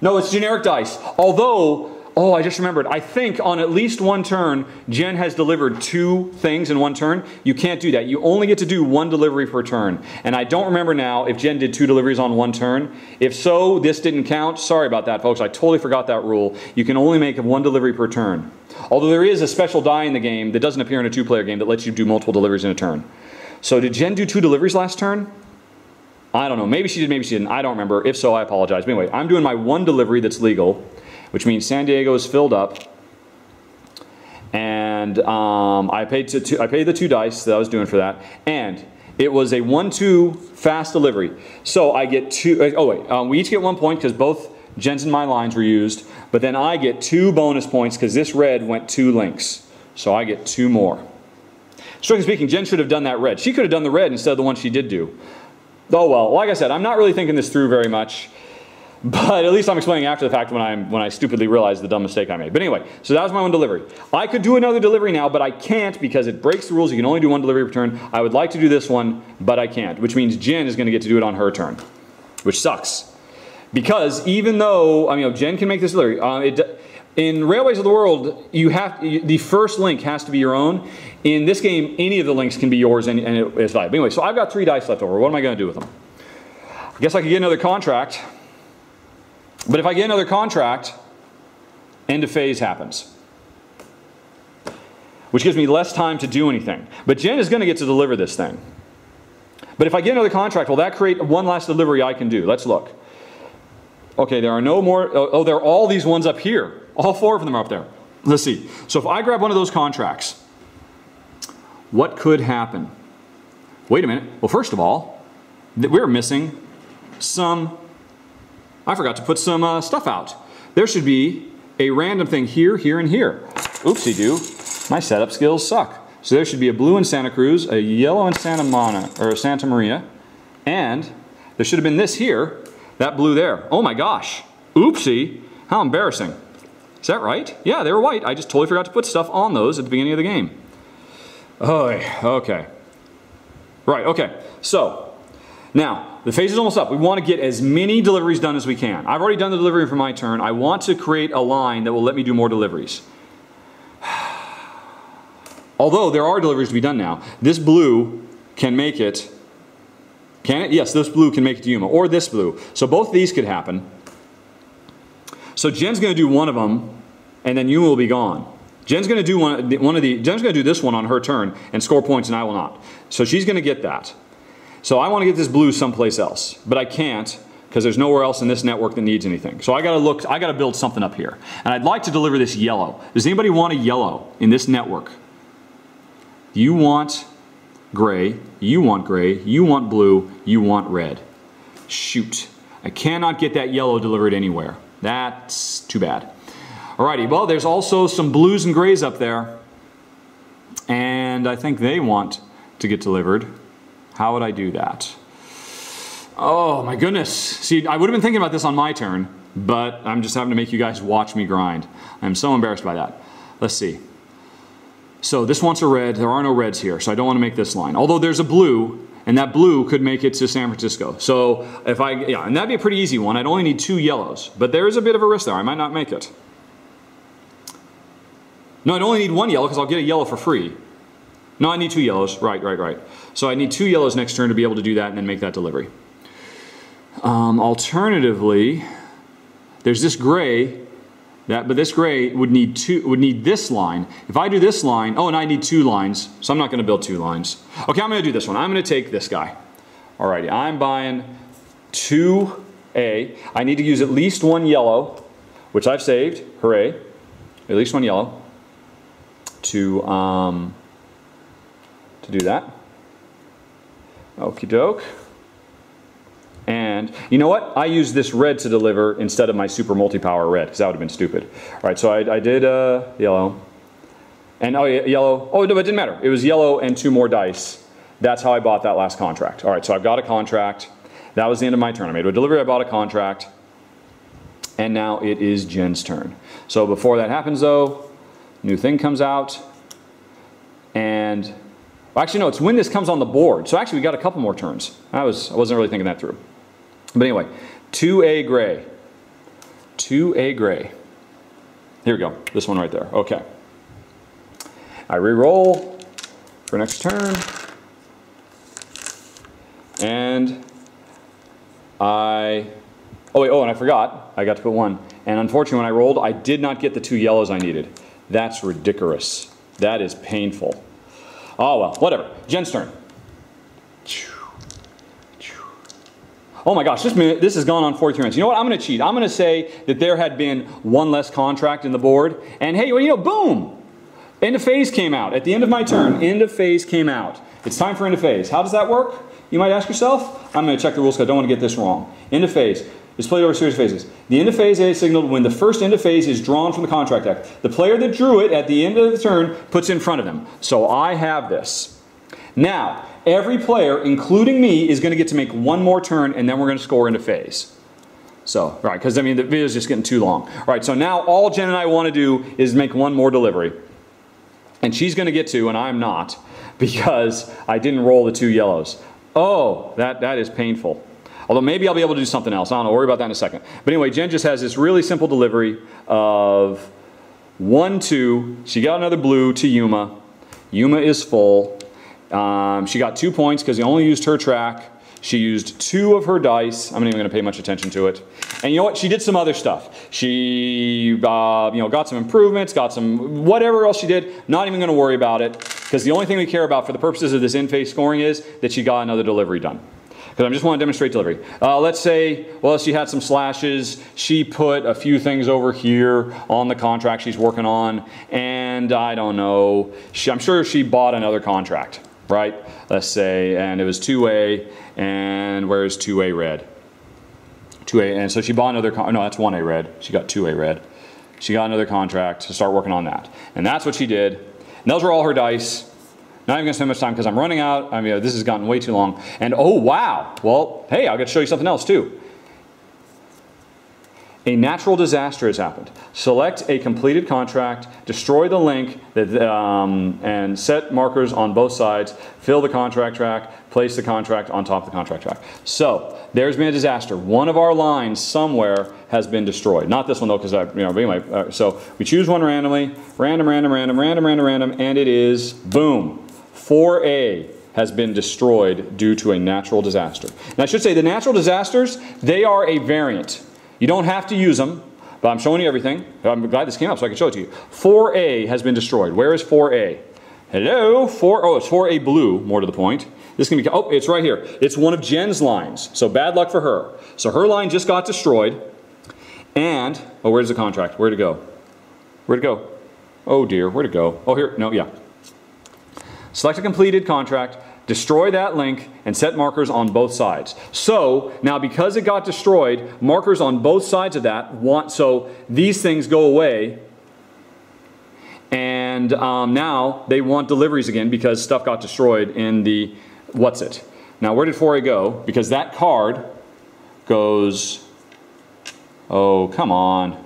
No, it's generic dice. Although, oh, I just remembered. I think on at least one turn, Jen has delivered two things in one turn. You can't do that. You only get to do one delivery per turn. And I don't remember now if Jen did two deliveries on one turn. If so, this didn't count. Sorry about that, folks. I totally forgot that rule. You can only make one delivery per turn. Although there is a special die in the game that doesn't appear in a two-player game that lets you do multiple deliveries in a turn. So did Jen do two deliveries last turn? I don't know. Maybe she did, maybe she didn't. I don't remember. If so, I apologize. But anyway, I'm doing my one delivery that's legal, which means San Diego is filled up. And um, I, paid to, to, I paid the two dice that I was doing for that. And it was a one two fast delivery. So I get two, oh wait, um, we each get one point because both Jen's and my lines were used. But then I get two bonus points because this red went two links. So I get two more. Strictly speaking, Jen should have done that red. She could have done the red instead of the one she did do. Oh well, like I said, I'm not really thinking this through very much. But at least I'm explaining after the fact when, I'm, when I stupidly realized the dumb mistake I made. But anyway, so that was my one delivery. I could do another delivery now, but I can't because it breaks the rules. You can only do one delivery per turn. I would like to do this one, but I can't, which means Jen is going to get to do it on her turn, which sucks. Because even though, I mean, you know, Jen can make this delivery. Uh, it, in Railways of the World, you have you, the first link has to be your own. In this game, any of the links can be yours, and, and it is valuable. Anyway, so I've got three dice left over. What am I going to do with them? I guess I could get another contract. But if I get another contract, end of phase happens. Which gives me less time to do anything. But Jen is going to get to deliver this thing. But if I get another contract, will that create one last delivery I can do? Let's look. Okay, there are no more. Oh, oh there are all these ones up here. All four of them are up there. Let's see. So if I grab one of those contracts, what could happen? Wait a minute. Well, first of all, we're missing some... I forgot to put some uh, stuff out. There should be a random thing here, here, and here. Oopsie-doo. My setup skills suck. So there should be a blue in Santa Cruz, a yellow in Santa Mana, or Santa Maria, and there should have been this here, that blue there. Oh my gosh, oopsie, how embarrassing. Is that right? Yeah, they were white. I just totally forgot to put stuff on those at the beginning of the game. Oh, okay. Right, okay, so now the phase is almost up. We want to get as many deliveries done as we can. I've already done the delivery for my turn. I want to create a line that will let me do more deliveries. Although there are deliveries to be done now. This blue can make it, can it? Yes, this blue can make it to Yuma, or this blue. So both of these could happen. So Jen's gonna do one of them, and then Yuma will be gone. Jen's gonna do one, one of the, Jen's gonna do this one on her turn and score points, and I will not. So she's gonna get that. So I wanna get this blue someplace else, but I can't, because there's nowhere else in this network that needs anything. So I gotta look, I gotta build something up here. And I'd like to deliver this yellow. Does anybody want a yellow in this network? You want gray, you want gray, you want blue, you want red. Shoot, I cannot get that yellow delivered anywhere. That's too bad. Alrighty, well there's also some blues and grays up there. And I think they want to get delivered. How would I do that? Oh my goodness. See, I would have been thinking about this on my turn, but I'm just having to make you guys watch me grind. I'm so embarrassed by that. Let's see. So this wants a red, there are no reds here, so I don't want to make this line. Although there's a blue, and that blue could make it to San Francisco. So if I, yeah, and that'd be a pretty easy one. I'd only need two yellows, but there is a bit of a risk there. I might not make it. No, I'd only need one yellow because I'll get a yellow for free. No, I need two yellows, right, right, right. So I need two yellows next turn to be able to do that and then make that delivery. Um, alternatively, there's this gray. That, but this gray would need two, would need this line. If I do this line, oh, and I need two lines, so I'm not gonna build two lines. Okay, I'm gonna do this one. I'm gonna take this guy. Alrighty, I'm buying two A. I need to use at least one yellow, which I've saved, hooray. At least one yellow to, um, to do that. Okie doke. And you know what? I used this red to deliver instead of my super multi-power red, because that would have been stupid. All right, so I, I did uh, yellow. And oh, yellow. Oh, no, but it didn't matter. It was yellow and two more dice. That's how I bought that last contract. All right, so I've got a contract. That was the end of my turn. I made a delivery, I bought a contract. And now it is Jen's turn. So before that happens, though, new thing comes out. And well, actually, no, it's when this comes on the board. So actually, we got a couple more turns. I, was, I wasn't really thinking that through. But anyway, two A gray, two A gray. Here we go, this one right there, okay. I re-roll for next turn. And I, oh wait, oh, and I forgot, I got to put one. And unfortunately when I rolled, I did not get the two yellows I needed. That's ridiculous. That is painful. Oh well, whatever, Jen's turn. Oh my gosh, this, minute, this has gone on forty-three minutes. You know what, I'm gonna cheat. I'm gonna say that there had been one less contract in the board, and hey, well, you know, boom! End of phase came out. At the end of my turn, end of phase came out. It's time for end of phase. How does that work? You might ask yourself. I'm gonna check the rules because I don't wanna get this wrong. End of phase is played over a series of phases. The end of phase A is signaled when the first end of phase is drawn from the contract deck. The player that drew it at the end of the turn puts it in front of them. So I have this. Now, every player, including me, is going to get to make one more turn, and then we're going to score into phase. So, right, because I mean the video is just getting too long. All right, so now all Jen and I want to do is make one more delivery, and she's going to get to, and I'm not, because I didn't roll the two yellows. Oh, that that is painful. Although maybe I'll be able to do something else. I don't know. Worry about that in a second. But anyway, Jen just has this really simple delivery of one, two. She got another blue to Yuma. Yuma is full. Um, she got two points because he only used her track. She used two of her dice. I'm not even going to pay much attention to it. And you know what? She did some other stuff. She, uh, you know, got some improvements, got some whatever else she did. Not even going to worry about it because the only thing we care about for the purposes of this in-phase scoring is that she got another delivery done. Because I just want to demonstrate delivery. Uh, let's say, well, she had some slashes. She put a few things over here on the contract she's working on. And I don't know. She, I'm sure she bought another contract. Right? Let's say, and it was two A, and where's two A red? two A, and so she bought another, con no, that's one A red. She got two A red. She got another contract to start working on that. And that's what she did. And those were all her dice. Not even gonna spend much time because I'm running out. I mean, this has gotten way too long. And oh wow, well, hey, I'll get to show you something else too. A natural disaster has happened. Select a completed contract, destroy the link, that, um, and set markers on both sides, fill the contract track, place the contract on top of the contract track. So there's been a disaster. One of our lines somewhere has been destroyed. Not this one though, because I, you know, anyway, uh, so we choose one randomly, random, random, random, random, random, random, and it is, boom, four A. Has been destroyed due to a natural disaster. And I should say the natural disasters, they are a variant. You don't have to use them, but I'm showing you everything. I'm glad this came up so I can show it to you. four A has been destroyed. Where is four A? Hello? four, oh, it's four A blue, more to the point. This can be, oh, it's right here. It's one of Jen's lines, so bad luck for her. So her line just got destroyed, and, oh, where's the contract? Where'd it go? Where'd it go? Oh dear, where'd it go? Oh, here, no, yeah. Select a completed contract, destroy that link, and set markers on both sides. So now because it got destroyed, markers on both sides of that want, so these things go away, and um, now they want deliveries again because stuff got destroyed in the what's it. Now where did four A go? Because that card goes, oh come on.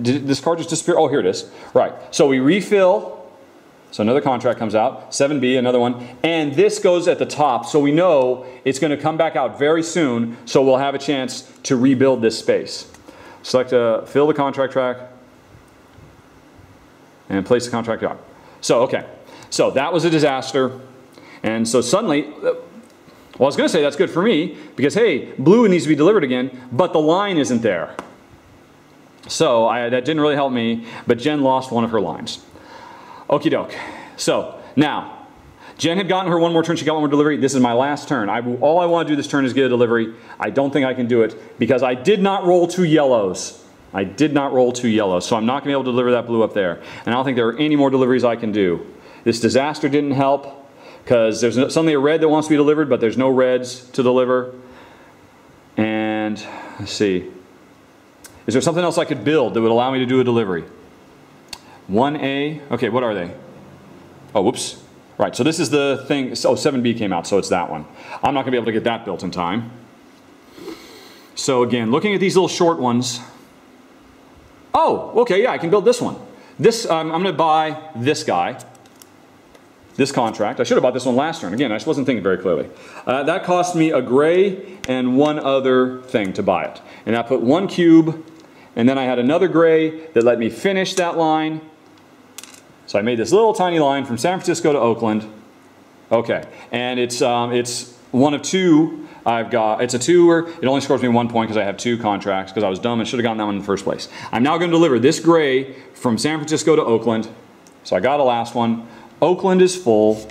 Did this card just disappear? Oh here it is. Right, so we refill. So another contract comes out, seven B, another one, and this goes at the top, so we know it's going to come back out very soon, so we'll have a chance to rebuild this space. Select a, fill the contract track, and place the contract out. So, okay, so that was a disaster, and so suddenly, well I was going to say that's good for me, because hey, blue needs to be delivered again, but the line isn't there. So I, that didn't really help me, but Jen lost one of her lines. Okie doke. So now, Jen had gotten her one more turn. She got one more delivery. This is my last turn. I, all I want to do this turn is get a delivery. I don't think I can do it because I did not roll two yellows. I did not roll two yellows. So I'm not going to be able to deliver that blue up there. And I don't think there are any more deliveries I can do. This disaster didn't help because there's suddenly a red that wants to be delivered, but there's no reds to deliver. And let's see. Is there something else I could build that would allow me to do a delivery? one A, okay, what are they? Oh, whoops. Right, so this is the thing, so seven B came out, so it's that one. I'm not gonna be able to get that built in time. So again, looking at these little short ones. Oh, okay, yeah, I can build this one. This, um, I'm gonna buy this guy, this contract. I should have bought this one last turn. Again, I just wasn't thinking very clearly. Uh, that cost me a gray and one other thing to buy it. And I put one cube, and then I had another gray that let me finish that line. So I made this little tiny line from San Francisco to Oakland. Okay, and it's um, it's one of two. I've got, it's a two-er. It only scores me one point because I have two contracts because I was dumb and should have gotten that one in the first place. I'm now going to deliver this gray from San Francisco to Oakland. So I got a last one. Oakland is full.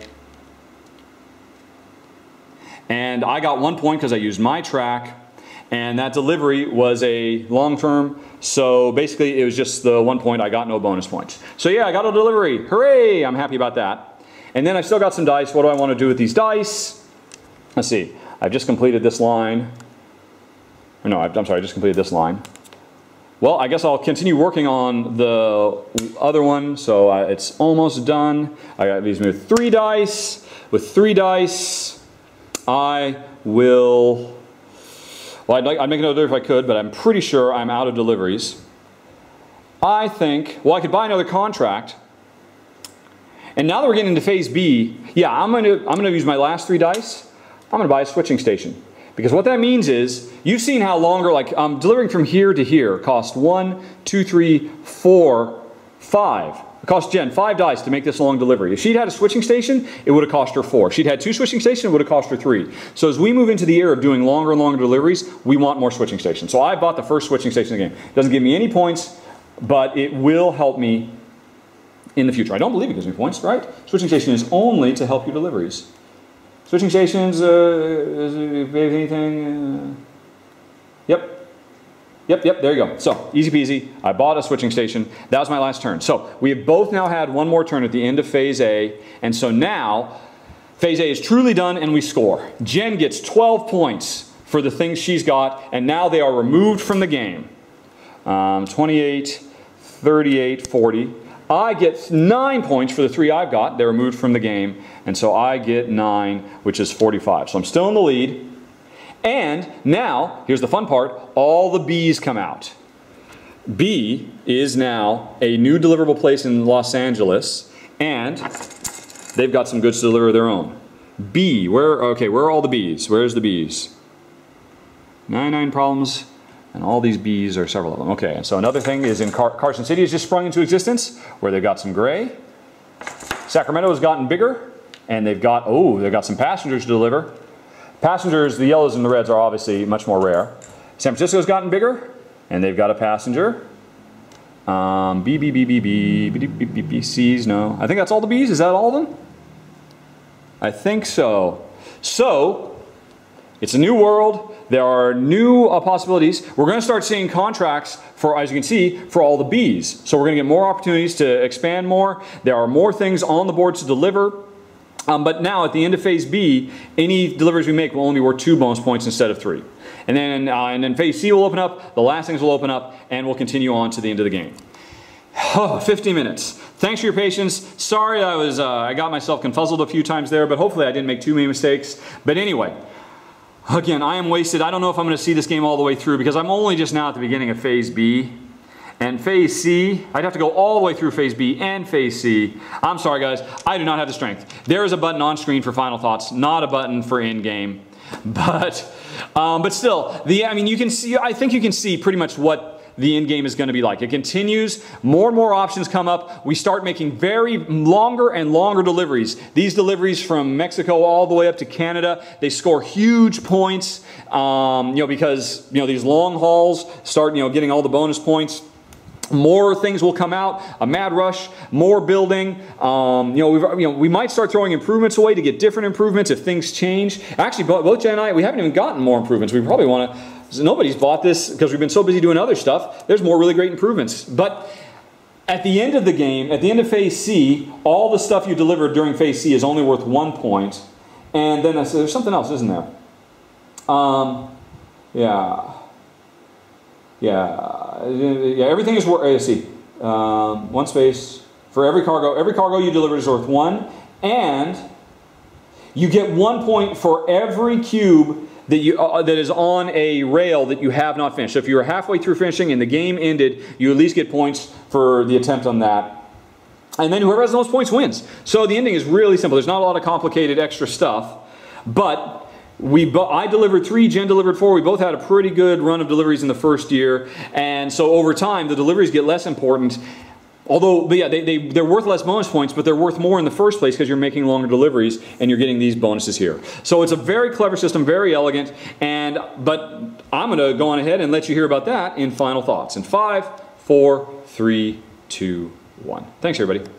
And I got one point because I used my track. And that delivery was a long term, so basically it was just the one point, I got no bonus points. So yeah, I got a delivery, hooray, I'm happy about that. And then I've still got some dice, what do I want to do with these dice? Let's see, I've just completed this line. No, I'm sorry, I just completed this line. Well, I guess I'll continue working on the other one, so uh, it's almost done. I got these with three dice. With three dice, I will... Well, I'd, like, I'd make another delivery if I could, but I'm pretty sure I'm out of deliveries. I think, well, I could buy another contract. And now that we're getting into phase B, yeah, I'm going to I'm going to use my last three dice. I'm going to buy a switching station. Because what that means is, you've seen how longer, like, um, delivering from here to here costs one, two, three, four, five. It cost Jen five dice to make this long delivery. If she'd had a switching station, it would have cost her four. If she'd had two switching stations, it would have cost her three. So as we move into the era of doing longer and longer deliveries, we want more switching stations. So I bought the first switching station in the game. It doesn't give me any points, but it will help me in the future. I don't believe it gives me points, right? Switching station is only to help your deliveries. Switching stations, uh, is it anything? Uh, yep. Yep, yep, there you go. So, easy peasy, I bought a switching station. That was my last turn. So, we have both now had one more turn at the end of phase A, and so now, phase A is truly done and we score. Jen gets twelve points for the things she's got, and now they are removed from the game. Um, twenty-eight, thirty-eight, forty. I get nine points for the three I've got. They're removed from the game. And so I get nine, which is forty-five. So I'm still in the lead. And now, here's the fun part, all the B's come out. B is now a new deliverable place in Los Angeles, and they've got some goods to deliver of their own. B, where, okay, where are all the B's? Where's the B's? ninety-nine problems, and all these B's are several of them. Okay, and so another thing is in Car Carson City has just sprung into existence, where they've got some gray. Sacramento has gotten bigger, and they've got, oh, they've got some passengers to deliver. Passengers, the yellows and the reds are obviously much more rare. San Francisco's gotten bigger, and they've got a passenger. Um, B, B, B, B, B, B, B, B, B, C's, no. I think that's all the B's. Is that all of them? I think so. So, it's a new world. There are new uh, possibilities. We're going to start seeing contracts for, as you can see, for all the B's. So we're going to get more opportunities to expand more. There are more things on the board to deliver. Um, but now, at the end of phase B, any deliveries we make will only be worth two bonus points instead of three. And then, uh, and then phase C will open up, the last things will open up, and we'll continue on to the end of the game. Oh, fifty minutes. Thanks for your patience. Sorry I was, uh, I got myself confuzzled a few times there, but hopefully I didn't make too many mistakes. But anyway, again, I am wasted. I don't know if I'm going to see this game all the way through because I'm only just now at the beginning of phase B. And phase C, I'd have to go all the way through phase B and phase C. I'm sorry guys, I do not have the strength. There is a button on screen for final thoughts, not a button for end game. But, um, but still, the, I mean, you can see, I think you can see pretty much what the end game is going to be like. It continues, more and more options come up. We start making very longer and longer deliveries. These deliveries from Mexico all the way up to Canada, they score huge points, um, you know, because, you know, these long hauls start, you know, getting all the bonus points. More things will come out, a mad rush, more building. Um, you know, we've, you know, we might start throwing improvements away to get different improvements if things change. Actually, both Jen and I, we haven't even gotten more improvements. We probably want to, nobody's bought this because we've been so busy doing other stuff. There's more really great improvements. But at the end of the game, at the end of phase C, all the stuff you delivered during phase C is only worth one point. And then so there's something else, isn't there? Um, yeah. Yeah, yeah. Everything is worth. Let's see, um, one space for every cargo. Every cargo you deliver is worth one, and you get one point for every cube that you uh, that is on a rail that you have not finished. So if you were halfway through finishing and the game ended, you at least get points for the attempt on that. And then whoever has the most points wins. So the ending is really simple. There's not a lot of complicated extra stuff, but. We, I delivered three, Jen delivered four. We both had a pretty good run of deliveries in the first year. And so over time, the deliveries get less important. Although, but yeah, they, they, they're worth less bonus points, but they're worth more in the first place because you're making longer deliveries and you're getting these bonuses here. So it's a very clever system, very elegant. And, but I'm going to go on ahead and let you hear about that in final thoughts. In five, four, three, two, one. Thanks, everybody.